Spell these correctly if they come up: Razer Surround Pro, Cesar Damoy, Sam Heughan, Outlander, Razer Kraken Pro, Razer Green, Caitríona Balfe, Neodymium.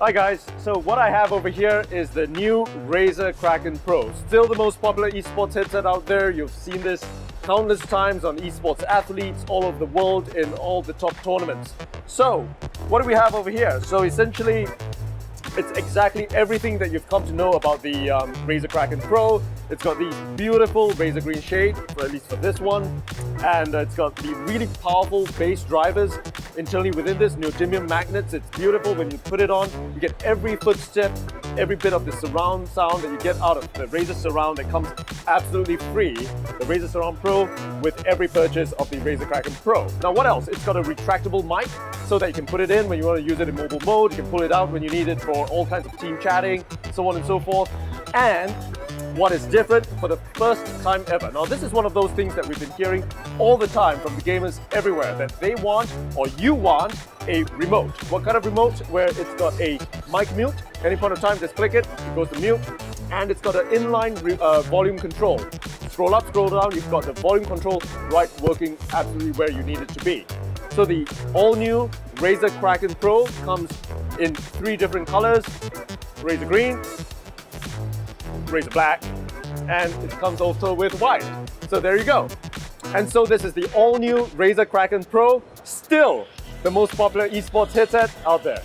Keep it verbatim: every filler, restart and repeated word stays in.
Hi guys, so what I have over here is the new Razer Kraken Pro. Still the most popular esports headset out there. You've seen this countless times on esports athletes all over the world in all the top tournaments. So what do we have over here? So essentially, it's exactly everything that you've come to know about the um, Razer Kraken Pro. It's got the beautiful Razer Green shade, or at least for this one. And it's got the really powerful bass drivers internally within this, neodymium magnets. It's beautiful when you put it on. You get every footstep, every bit of the surround sound that you get out of the Razer Surround that comes absolutely free, the Razer Surround Pro, with every purchase of the Razer Kraken Pro. Now what else? It's got a retractable mic so that you can put it in when you want to use it in mobile mode. You can pull it out when you need it for all kinds of team chatting, so on and so forth. And what is different for the first time ever. Now this is one of those things that we've been hearing all the time from the gamers everywhere, that they want, or you want, a remote. What kind of remote? Where it's got a mic mute. Any point of time, just click it, it goes to mute. And it's got an inline uh, volume control. Scroll up, scroll down, you've got the volume control right working absolutely where you need it to be. So the all-new Razer Kraken Pro comes in three different colors: Razer Green, Razer Black, and it comes also with white. So there you go. And so this is the all-new Razer Kraken Pro, still the most popular esports headset out there.